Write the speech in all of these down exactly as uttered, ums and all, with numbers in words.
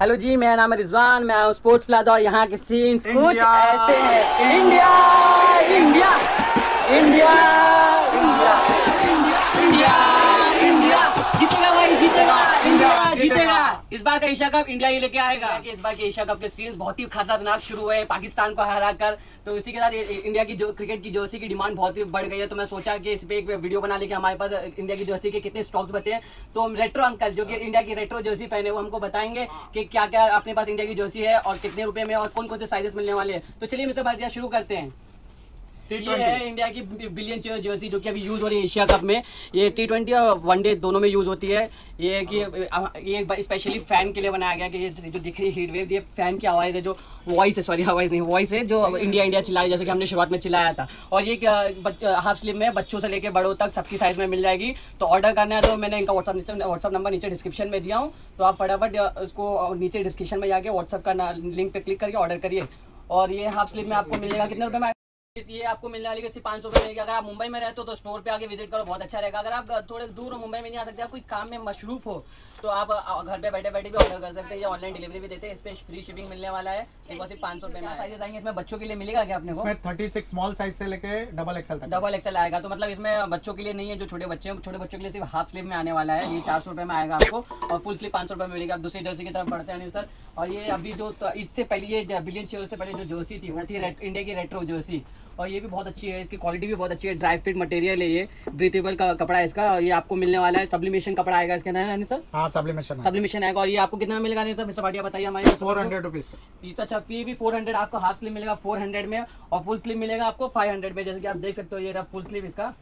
Hello जी, मेरा नाम है रिजवान, मैं आया हूँ स्पोर्ट्स प्लाजा और यहाँ के सीन्स कुछ ऐसे हैं। India India India India India India जीतेगा भाई, जीतेगा इंडिया, जीतेगा। इस बार का एशिया कप इंडिया ही लेके आएगा। इस बार के एशिया कप के सीन्स बहुत ही खतरनाक शुरू हुए हैं पाकिस्तान को हरा कर, तो इसी के साथ इंडिया की जो क्रिकेट की जर्सी की डिमांड बहुत ही बढ़ गई है। तो मैं सोचा कि इस पे एक वीडियो बना लेके हमारे पास इंडिया की जर्सी के कितने स्टॉक्स बचे हैं, तो हम रेट्रो अंकल जो कि इंडिया की रेट्रो जर्सी पहने वो हमको बताएंगे कि क्या क्या अपने पास इंडिया की जर्सी है और कितने रुपए में और कौन कौन से साइजेस मिलने वाले हैं। तो चलिए मिस्टर भाटिया शुरू करते हैं। ये है इंडिया की बिलियन जर्सी जो कि अभी यूज हो रही है एशिया कप में। ये टी ट्वेंटी और वनडे दोनों में यूज होती है। ये कि ये स्पेशली फैन के लिए बनाया गया कि ये जो दिख रही है हीट वेव, ये फैन की आवाज़ है, जो वॉइस है, सॉरी आवाज़ नहीं वॉइस है, जो इंडिया इंडिया चिल्ला रही है जैसे कि हमने शुरुआत में चिल्लाया था। और ये हाफ स्लीव में बच्चों से लेकर बड़ों तक सबकी साइज में मिल जाएगी। तो ऑर्डर करना है तो मैंने इनका व्हाट्सअप व्हाट्सअप नंबर नीचे डिस्क्रिप्शन में दिया हूँ, तो आप फटाफट उसको नीचे डिस्क्रिप्शन में जाके व्हाट्सअप का लिंक पर क्लिक करके ऑर्डर करिए। और ये हाफ स्लीव में आपको मिलेगा कितने रुपये में? ये आपको मिलने वाली सिर्फ पाँच सौ रुपये रहेगी। अगर आप मुंबई में रहते हो तो स्टोर पे आके विजिट करो, बहुत अच्छा रहेगा। अगर आप थोड़े दूर हो, मुंबई में नहीं आ सकते, आप कोई काम में मशरूफ हो, तो आप घर पे बैठे बैठे भी ऑर्डर कर सकते हैं या ऑनलाइन डिलीवरी भी देते हैं। इस पे फ्री शिपिंग मिलने वाला है। सिर्फ पाँच सौ रुपये में साइजेस आएंगे। इसमें बच्चों के लिए मिलेगा क्या? अपने को थर्टी सिक्स स्मॉल साइज से लेकर डबल एक्सल तक डबल एक्सल आएगा। तो मतलब इसमें बच्चों के लिए नहीं है, जो छोटे बच्चे हैं, छोटे बच्चों के लिए सिर्फ हाफ स्लीव में आने वाला है। ये चार सौ रुपये में आएगा आपको और फुल स्लीव पाँच सौ रुपये में मिलेगी। आप दूसरी जर्सी की तरफ बढ़ते हैं अनिल सर। और ये अभी जो इससे पहले ये बिलियन शेयर से पहले जो जर्सी थी वो थी इंडिया की रेट्रो जर्सी, और ये भी बहुत अच्छी है। इसकी क्वालिटी भी बहुत अच्छी है। ड्राई फिट मटेरियल है, ये ब्रीथेबल का कपड़ा है इसका। और ये आपको मिलने वाला है सब्लिमेशन कपड़ा आएगा इसके अंदर, है ना सर? हाँ, सब्लिमेशन सब्लिमेशन आएगा। और ये आपको कितना मिलेगा नहीं सर? मिस्टर भाटिया बताइए हमारे। Four hundred rupees piece. अच्छा, फी भी फोर हंड्रेड। आपको हाफ स्लीव मिलेगा फोर हंड्रेड में और फुल स्लीव मिलेगा आपको फाइव हंड्रेड में। जैसे कि आप देख सकते हो ये फुल स्लीव इसका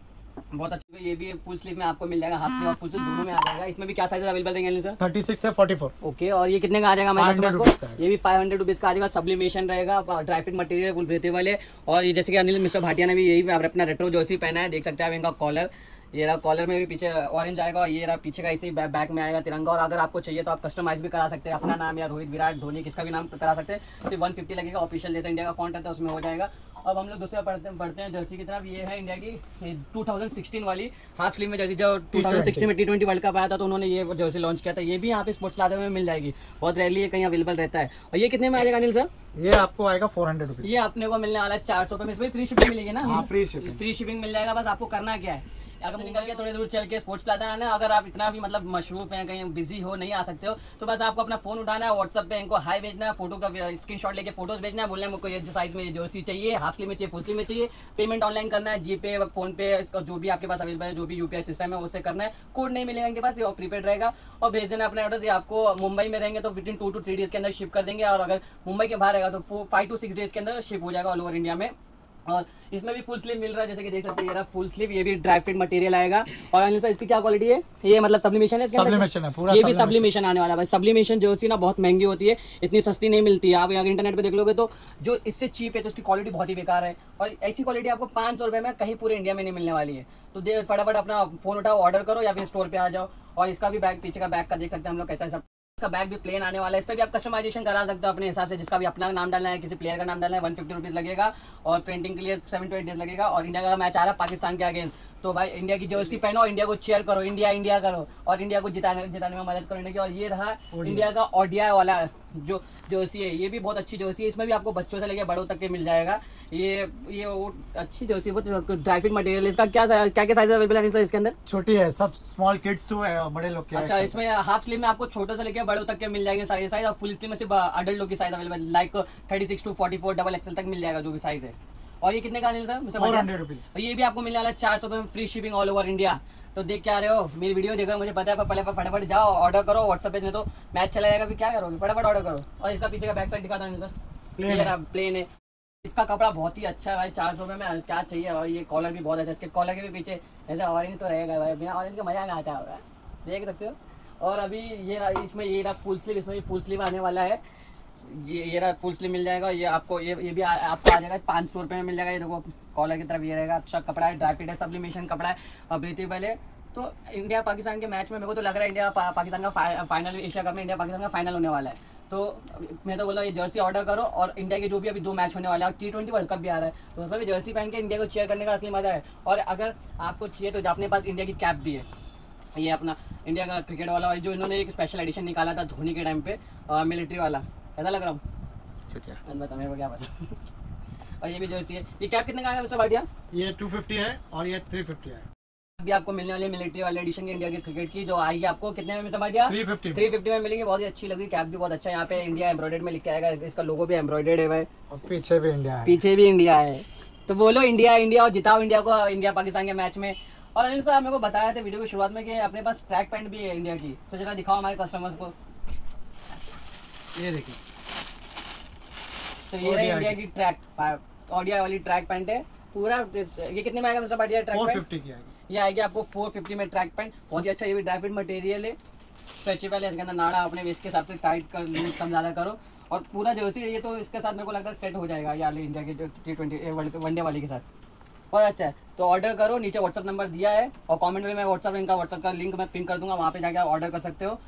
बहुत अच्छा है। ये भी फुल स्लीव में आपको मिल जाएगा, हाफ स्लीव और फुल स्लीव दोनों में आ जाएगा। इसमें भी क्या साइज अवेलेबल रहेंगे सर? थर्टी सिक्स से फोर्टी फोर। ओके, और ये कितने का आ जाएगा हमारे पास? ये भी फाइव हंड्रेड रुपीज का आ जाएगा। सब्लिमेशन रहेगा, ड्राइफिट मटेरियल, फुल ब्रीथेबल है। और ये जैसे कि अनिल मिश्रा भाटिया ने भी यही अपना रेट्रो जर्सी पहना है, देख सकते हैं आप। इनका कॉलर, ये रहा कॉलर में भी पीछे ऑरेंज आएगा और ये रहा पीछे का इसी बैक में आएगा तिरंगा। और अगर आपको चाहिए तो आप कस्टमाइज भी करा सकते हैं, अपना नाम या रोहित, विराट, धोनी, किसका भी नाम करा सकते हैं। सिर्फ वन फिफ्टी लगेगा। ऑफिशियल जैसे इंडिया का फॉन्ट रहता है उसमें हो जाएगा। अब हम लोग दूसरे बढ़ते हैं जर्सी की तरफ। ये है इंडिया की टू थाउजेंड सिक्सटीन वाली हाफ स्लीव में जर्सी। जो टू थाउजेंड सिक्सटीन में टी ट्वेंटी वर्ल्ड कप आया था तो उन्होंने ये जर्सी लॉन्च किया था। ये भी यहाँ पे स्पोर्ट्स प्लाजा में मिल जाएगी, बहुत रेयरली कहीं अवेलेबल रहता है। और ये कितने में आएगा अनिल सर? ये आपको आएगा फोर हंड्रेड। ये अपने को मिलने वाला है चार सौ रुपये में। फ्री शिपिंग मिलेगी ना? फ्री शिपिंग फ्री शिपिंग मिल जाएगा। बस आपको करना क्या है, अगर निकल के थोड़ी दूर चल के स्पोर्ट्स प्लाजा आना। अगर आप इतना भी मतलब मशरूफ हैं, कहीं बिजी हो, नहीं आ सकते हो, तो बस आपको अपना फोन उठाना है, व्हाट्सअप पे इनको हाई भेजना है, फोटो का स्क्रीनशॉट लेके फोटोज भेजना है, बोलना है मुझको ये साइज में जर्सी चाहिए, हाफ स्लीव में चाहिए, फुल स्लीव में चाहिए। पेमेंट ऑनलाइन करना है, जीपे, फोन पे, जो भी आपके पास अवेलेबल है, जो भी यूपीआई सिस्टम है उससे करना है। कोड नहीं मिलेगा इनके पास, ये प्रीपेड रहेगा। और भेज देना अपने ऑर्डर। ये आपको मुंबई में रहेंगे तो within two two three days के अंदर शिप कर देंगे, और अगर मुंबई के बाहर रहेगा तो फाइव टू सिक्स डेज के अंदर शिप हो जाएगा ऑल ओवर इंडिया में। और इसमें भी फुल स्लीव मिल रहा है, जैसे कि देख सकते हैं ये रहा फुल स्लीव। ये भी ड्राई फिट मटेरियल आएगा। और अनिल सर इसकी क्या क्वालिटी है? ये मतलब सब्लिमेशन है, सब्लिमेशन है पूरा। ये भी सब्लिमेशन आने वाला है। सब्लिमेशन जर्सी ना बहुत महंगी होती है, इतनी सस्ती नहीं मिलती है। आप अगर इंटरनेट पे देख लोगे तो जो इससे चीप है तो उसकी क्वालिटी बहुत ही बेकार है। और ऐसी क्वालिटी आपको पाँच सौ रुपये में कहीं पूरे इंडिया में नहीं मिलने वाली है। तो दे फटाफट अपना फोन उठाओ, ऑर्डर करो, या फिर स्टोर पर आ जाओ। और इसका भी बैग, पीछे का बैग का देख सकते हैं हम लोग कैसा सब। इसका बैग भी प्लेन आने वाला है। इस पर भी आप कस्टमाइजेशन करा सकते हो अपने हिसाब से, जिसका भी अपना नाम डालना है, किसी प्लेयर का नाम डालना है। वन फिफ्टी रुपीज़ लगेगा और प्रिंटिंग के लिए सेवन टू एट डेज लगेगा। और इंडिया का मैच आ रहा है पाकिस्तान के अगेंस्ट, तो भाई इंडिया की जर्सी पहनो और इंडिया को चीयर करो, इंडिया इंडिया करो और इंडिया को जिताने जिताने में मदद करने की। और ये रहा इंडिया का ओडीआई वाला जो जर्सी है। ये भी बहुत अच्छी जर्सी है। इसमें भी आपको बच्चों से लेकर बड़ों तक के मिल जाएगा। ये ये वो अच्छी जर्सी है, ड्राई फिट मटेरियल। इसका क्या क्या क्या साइज अवेलेबल है सर इसके अंदर? छोटी है, सब स्मॉल किड्स है और बड़े लोग। अच्छा, इसमें हाफ स्लीव में आपको छोटे से लेकर बड़ों तक के मिल जाएंगे सारे साइज। और फुल स्लीव में सिर्फ अडल्ट लोग की size available, like thirty six to forty four double XL तक मिल जाएगा जो भी साइज है। और ये कितने का Anil sir? Four hundred rupees. ये भी आपको मिलने वाला है चार सौ रुपये में, free shipping all over India. तो देख के आ रहे हो, मेरी वीडियो देख रहे हो, मुझे पता है। पर पहले फटाफट जाओ, ऑर्डर करो, व्हाट्सएप में तो मैच चला जाएगा, फिर क्या करोगे? फटाफट ऑर्डर करो। और इसका पीछे का बैक साइड दिखा दो अनिल सर, प्लेन है। इसका कपड़ा बहुत ही अच्छा है भाई, चार सौ रुपये में क्या चाहिए। और ये कॉलर भी बहुत अच्छा है, इसके कॉलर के भी पीछे ऐसा ऑरेंज तो रहेगा भाई, बिना ऑरेंज का मजा नहीं आता होगा, देख सकते हो। और अभी ये इसमें ये रहा फुल स्लीव, इसमें भी फुल स्लीव आने वाला है। ये ये रहा फुल स्लीव मिल जाएगा। ये आपको ये ये भी आ, आपको आ जाएगा पाँच सौ रुपये में मिल जाएगा। ये देखो कॉलर की तरफ ये रहेगा। अच्छा कपड़ा है, ड्राई फिट है, सब्लिमेशन कपड़ा है और ब्रीथेबल है। तो इंडिया पाकिस्तान के मैच में मेरे को तो लग रहा है इंडिया पा, पाकिस्तान का फा, फाइनल, एशिया कप में इंडिया पाकिस्तान का फाइनल होने वाला है। तो मैं तो बोला ये जर्सी ऑर्डर करो। और इंडिया के जो भी अभी दो मैच होने वाले हैं और टी ट्वेंटी वर्ल्ड कप भी आ रहा है, तो उसमें भी जर्सी पहन के इंडिया को चीयर करने का असली मजा है। और अगर आपको चाहिए तो अपने पास इंडिया की कैप भी है। ये अपना इंडिया का क्रिकेट वाला, और जो इन्होंने एक स्पेशल एडिशन निकाला था धोनी के टाइम पे मिलिट्री वाला, कैसा लग रहा हूँ? क्या पता। और ये भी जर्सी है, ये कैप कितने का है मिस्टर भाटिया? ये टू फिफ्टी है और ये थ्री फिफ्टी है। अभी आपको मिलने वाली मिलिट्री वाले एडिशन की इंडिया के क्रिकेट की जो आएगी आपको कितने में mister Bhatia? Three fifty three fifty में मिलेगी। बहुत ही अच्छी लगी, कैप भी बहुत अच्छा है। यहाँ पे इंडिया एम्ब्रॉयडर्ड में लिख के आएगा, इसका लोगो भी एम्ब्रॉयडर्ड है भाई, और पीछे भी इंडिया है, पीछे भी इंडिया है। तो बोलो इंडिया इंडिया और जिताओ इंडिया को इंडिया पाकिस्तान के मैच में। और अनिल साहब मेरे को बताया था वीडियो की शुरुआत में कि अपने पास ट्रैक पैंट भी है इंडिया की, तो जरा दिखाओ हमारे कस्टमर्स को। ये देखिए, तो ये रही इंडिया की ट्रैक ओडीआई वाली ट्रैक पैंट है पूरा। ये कितने में आएगा mister Bhatia track pant? Four fifty की आएगी, ये आएगी आपको फोर फिफ्टी में ट्रैक पैंट। बहुत ही अच्छा, ये भी ड्राई फिट मटेरियल है, स्ट्रेचेबल है, इसके अंदर नाड़ा अपने वेस्ट के हिसाब से टाइट कर लूज कम ज़्यादा करो। और पूरा जर्सी ये तो इसके साथ मेरे को लगता है सेट हो जाएगा, ये इंडिया के जो टी ट्वेंटी वर्ल्ड वनडे वाली के साथ। बहुत अच्छा है, तो ऑर्डर करो, नीचे व्हाट्सअप नंबर दिया है और कमेंट में मैं व्हाट्सअप इनका व्हाट्सअप का लिंक मैं पिन कर दूंगा, वहाँ पे जाके आप ऑर्डर कर सकते हो।